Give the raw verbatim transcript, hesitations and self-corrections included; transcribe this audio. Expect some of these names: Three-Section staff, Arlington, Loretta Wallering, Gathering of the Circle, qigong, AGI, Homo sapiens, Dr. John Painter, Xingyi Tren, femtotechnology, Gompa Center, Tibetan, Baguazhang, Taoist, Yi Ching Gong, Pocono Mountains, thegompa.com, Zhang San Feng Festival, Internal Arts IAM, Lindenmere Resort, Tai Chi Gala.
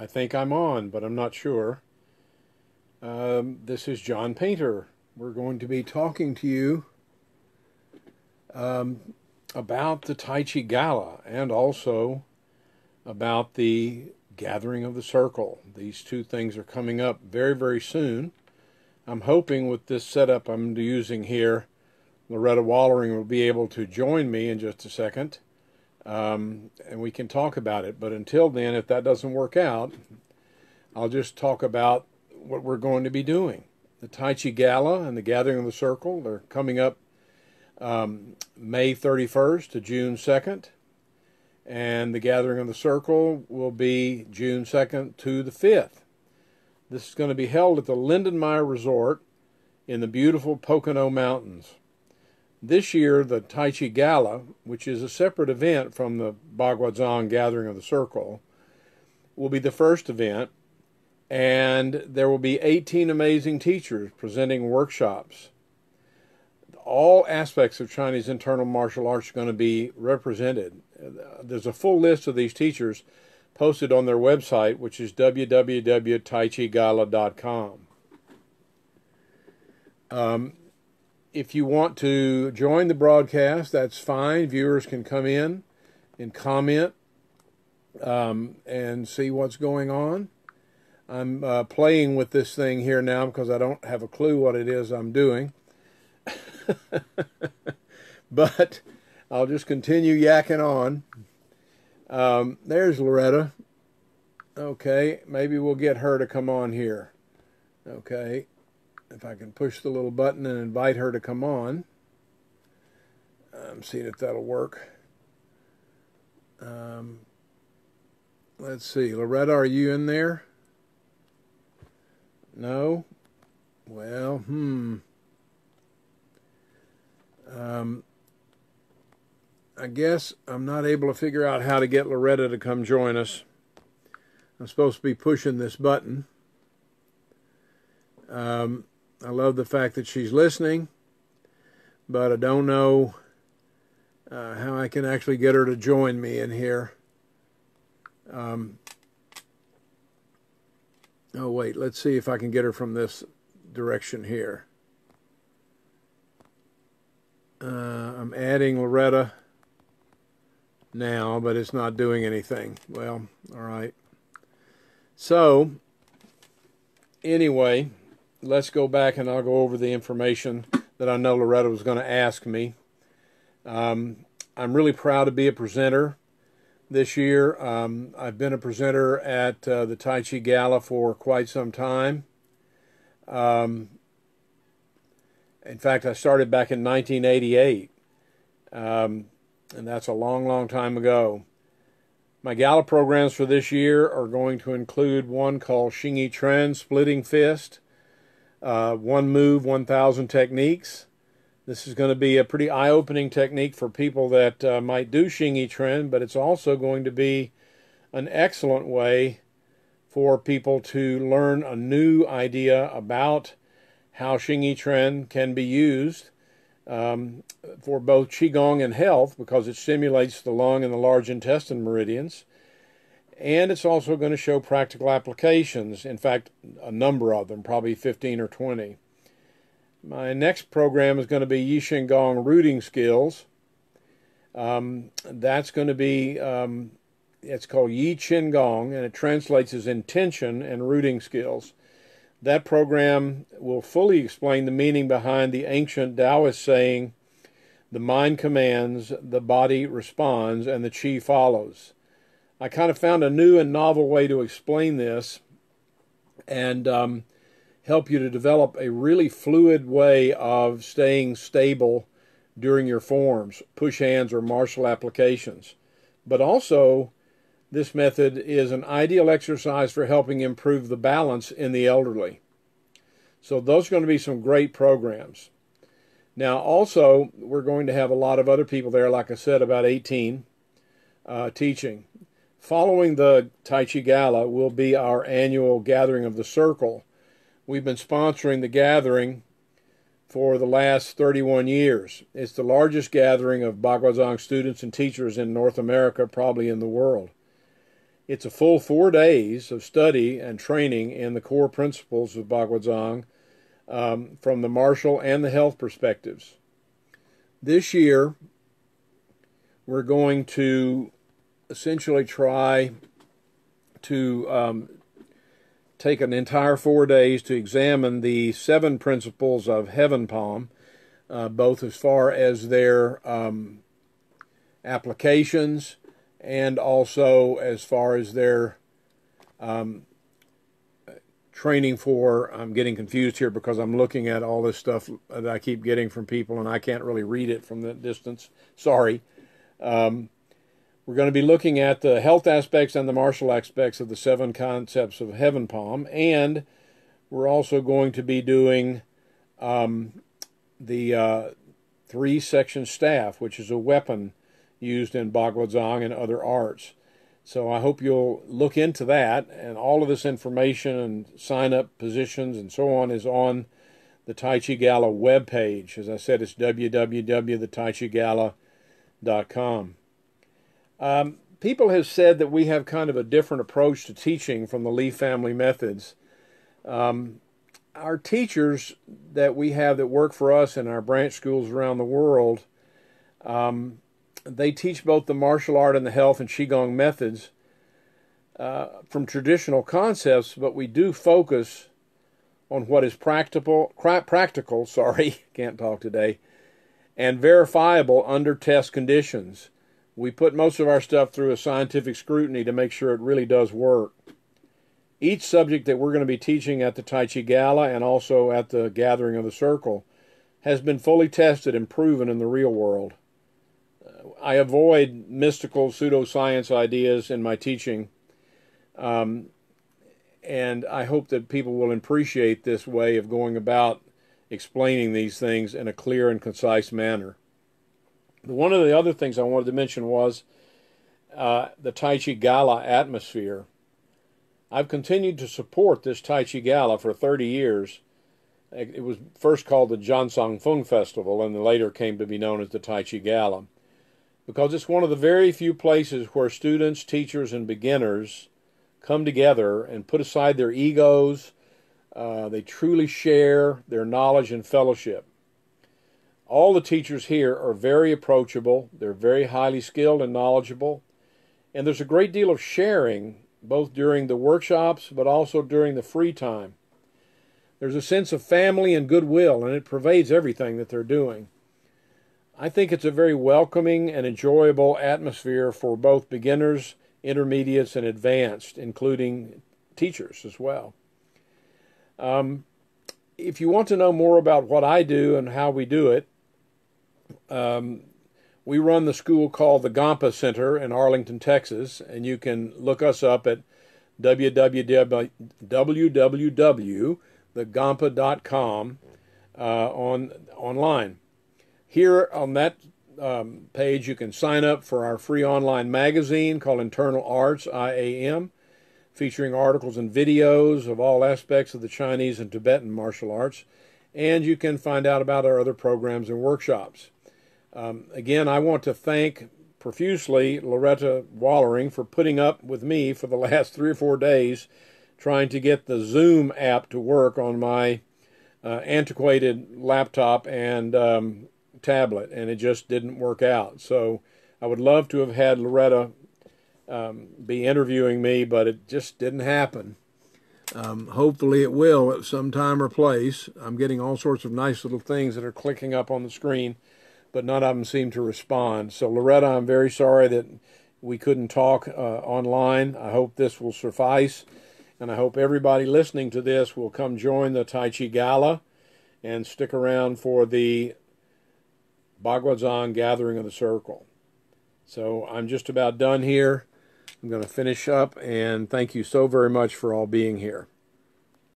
I think I'm on, but I'm not sure. Um, this is John Painter. We're going to be talking to you um, about the Tai Chi Gala and also about the Gathering of the Circle. These two things are coming up very, very soon. I'm hoping with this setup I'm using here, Loretta Wallering will be able to join me in just a second, um, and we can talk about it. But until then, if that doesn't work out, I'll just talk about what we're going to be doing. The Tai Chi Gala and the Gathering of the Circle, they're coming up um, May thirty-first to June second, and the Gathering of the Circle will be June second to the fifth. This is going to be held at the Lindenmere Resort in the beautiful Pocono Mountains. This year, the Tai Chi Gala, which is a separate event from the Baguazhang Gathering of the Circle, will be the first event, and there will be eighteen amazing teachers presenting workshops. All aspects of Chinese internal martial arts are going to be represented. There's a full list of these teachers posted on their website, which is w w w dot tai chi gala dot com. Um, if you want to join the broadcast, that's fine. Viewers can come in and comment um, and see what's going on. I'm uh, playing with this thing here now because I don't have a clue what it is I'm doing. But I'll just continue yakking on. Um, there's Loretta. Okay, maybe we'll get her to come on here. Okay, if I can push the little button and invite her to come on. I'm seeing if that'll work. Um, let's see, Loretta, are you in there? No? Well, hmm. Um, I guess I'm not able to figure out how to get Loretta to come join us. I'm supposed to be pushing this button. Um, I love the fact that she's listening, but I don't know uh, how I can actually get her to join me in here. Um, oh, wait, let's see if I can get her from this direction here. Uh, I'm adding Loretta now, but it's not doing anything. Well, all right. So, anyway, let's go back and I'll go over the information that I know Loretta was going to ask me. Um, I'm really proud to be a presenter this year. Um, I've been a presenter at uh, the Tai Chi Gala for quite some time. Um, In fact, I started back in nineteen eighty-eight, um, and that's a long, long time ago. My gala programs for this year are going to include one called Xingyi Tren, Splitting Fist, uh, One Move, one thousand Techniques. This is going to be a pretty eye-opening technique for people that uh, might do Xingyi Tren, but it's also going to be an excellent way for people to learn a new idea about how Xingyi Tren can be used um, for both qigong and health, because it stimulates the lung and the large intestine meridians. And it's also going to show practical applications, in fact, a number of them, probably fifteen or twenty. My next program is going to be Yi Ching Gong Rooting Skills. Um, that's going to be, um, it's called Yi Ching Gong, and it translates as intention and rooting skills. That program will fully explain the meaning behind the ancient Taoist saying, the mind commands, the body responds, and the qi follows. I kind of found a new and novel way to explain this and um, help you to develop a really fluid way of staying stable during your forms, push hands, or martial applications. But also, this method is an ideal exercise for helping improve the balance in the elderly. So those are going to be some great programs. Now also, we're going to have a lot of other people there, like I said, about eighteen uh, teaching. Following the Tai Chi Gala will be our annual Gathering of the Circle. We've been sponsoring the gathering for the last thirty-one years. It's the largest gathering of Baguazhang students and teachers in North America, probably in the world. It's a full four days of study and training in the core principles of Baguazhang um, from the martial and the health perspectives. This year, we're going to essentially try to um, take an entire four days to examine the seven principles of Heaven Palm, uh, both as far as their um, applications and also as far as their um, training for. I'm getting confused here because I'm looking at all this stuff that I keep getting from people and I can't really read it from that distance. Sorry. Um, we're going to be looking at the health aspects and the martial aspects of the seven concepts of Heaven Palm, and we're also going to be doing um, the uh, three-section staff, which is a weapon used in Baguazhang and other arts. So I hope you'll look into that, and all of this information and sign-up positions and so on is on the Tai Chi Gala webpage. As I said, it's w w w dot the tai chi gala dot com. Um, people have said that we have kind of a different approach to teaching from the Lee family methods. Um, our teachers that we have that work for us in our branch schools around the world, um, they teach both the martial art and the health and qigong methods uh, from traditional concepts, but we do focus on what is practical, practical, sorry, can't talk today, and verifiable under test conditions. We put most of our stuff through a scientific scrutiny to make sure it really does work. Each subject that we're going to be teaching at the Tai Chi Gala and also at the Gathering of the Circle has been fully tested and proven in the real world. I avoid mystical pseudoscience ideas in my teaching, um, and I hope that people will appreciate this way of going about explaining these things in a clear and concise manner. One of the other things I wanted to mention was uh, the Tai Chi Gala atmosphere. I've continued to support this Tai Chi Gala for thirty years. It was first called the Zhang San Feng Festival and later came to be known as the Tai Chi Gala, because it's one of the very few places where students, teachers, and beginners come together and put aside their egos. Uh, they truly share their knowledge and fellowship. All the teachers here are very approachable. They're very highly skilled and knowledgeable. And there's a great deal of sharing, both during the workshops, but also during the free time. There's a sense of family and goodwill, and it pervades everything that they're doing. I think it's a very welcoming and enjoyable atmosphere for both beginners, intermediates, and advanced, including teachers as well. Um, if you want to know more about what I do and how we do it, um, we run the school called the Gompa Center in Arlington, Texas, and you can look us up at w w w dot the gompa dot com uh, on, online. Here on that um, page, you can sign up for our free online magazine called Internal Arts I A M, featuring articles and videos of all aspects of the Chinese and Tibetan martial arts, and you can find out about our other programs and workshops. Um, again, I want to thank profusely Loretta Wallering for putting up with me for the last three or four days trying to get the Zoom app to work on my uh, antiquated laptop and um, tablet, and it just didn't work out. So I would love to have had Loretta um, be interviewing me, but it just didn't happen. Um, hopefully it will at some time or place. I'm getting all sorts of nice little things that are clicking up on the screen, but none of them seem to respond. So Loretta, I'm very sorry that we couldn't talk uh, online. I hope this will suffice, and I hope everybody listening to this will come join the Tai Chi Gala and stick around for the Baguazhang Gathering of the Circle. So I'm just about done here. I'm going to finish up, and thank you so very much for all being here.